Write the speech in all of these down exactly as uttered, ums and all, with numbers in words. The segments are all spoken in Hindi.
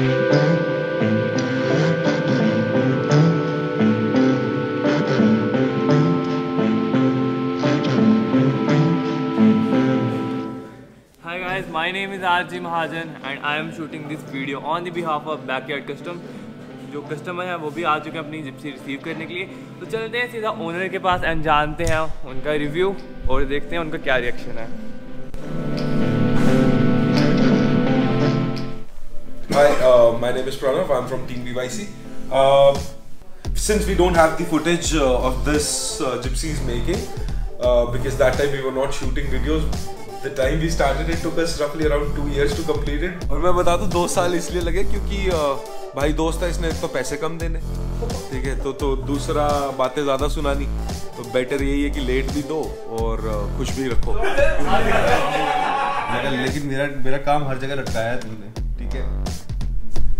Hi guys, my name is Ajit Mahajan and I am shooting this video on the behalf of Backyard Custom. जो कस्टमर हैं वो भी आ चुके हैं अपनी जिप्सी रिसीव करने के लिए। तो चलते हैं सीधा ओनर के पास एंड जानते हैं उनका रिव्यू और देखते हैं उनका क्या रिएक्शन है। Hi, uh, my name is Pranav. I'm from Team B Y C. Uh, since we don't have the footage uh, of this uh, gypsy's making, uh, because that time we were not shooting videos. The time we started it took us roughly around two years to complete it. और मैं बता दूँ दो साल इसलिए लगे क्योंकि भाई दोस्त है इसने तो पैसे कम देने, ठीक है, तो तो दूसरा बातें ज़्यादा सुनानी, तो बेटर यही है कि लेट भी दो और खुश भी रखो। लेकिन मेरा मेरा काम हर जगह लटकाया है तुमने, ठीक है,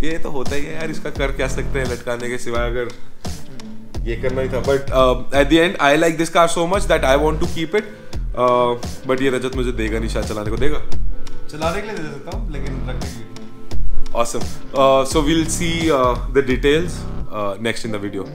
ये तो होता ही है यार, इसका कर क्या सकते हैं लटकाने के सिवाय, अगर ये करना ही था। But at the end I like this car so much that I want to keep it. But ये रजत मुझे देगा नहीं, शायद चलाने को देगा, चलाने के लिए दे सकता हूँ लेकिन रखने के लिए। Awesome, so we will see the details next in the video.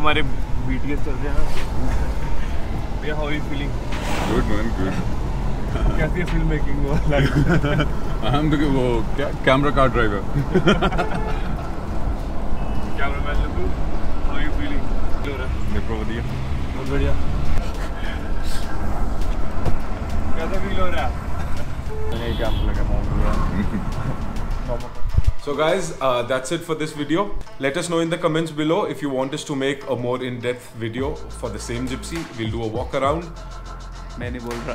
हमारे बीटीएस चल रहे हैं ना। How you feeling? Good man, good. कैसी है फिल्म मेकिंग? वो हम तो वो क्या camera car driver camera man look. How you feeling? हो रहा है बहुत बढ़िया, बहुत बढ़िया। कैसा फील हो रहा है? नहीं क्या लगा। So guys, uh, that's it for this video. Let us know in the comments below if you want us to make a more in-depth video for the same Gypsy. We'll do a walk around. मैं नहीं बोल रहा।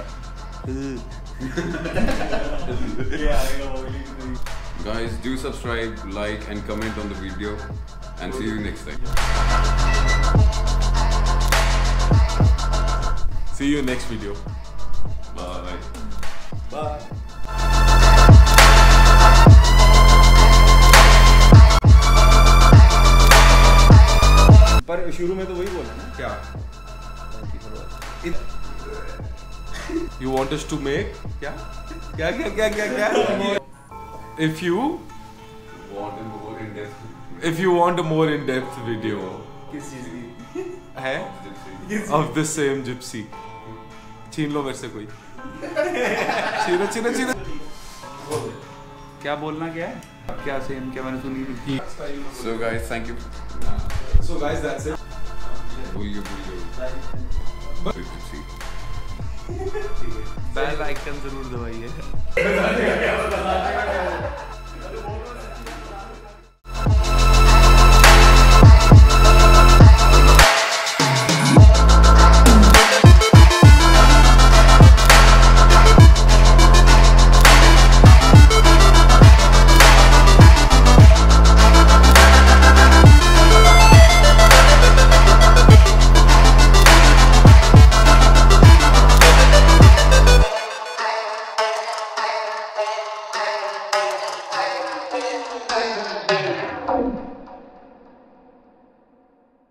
Guys, do subscribe, like and comment on the video and see you next time. See you next video. Bye. Bye. पर शुरू में तो वही बोला ना क्या? You want us to make क्या? क्या क्या क्या क्या क्या? If you want a more in-depth, if you want a more in-depth video, किस चीज़ की? है? Of the same Gypsy. छीन लो मेरे से कोई। छीना छीना छीना। क्या बोलना क्या है? क्या same क्या मैंने सुनी थी? So guys, thank you. So guys, that's it. Bye like and जरूर दबाइए। I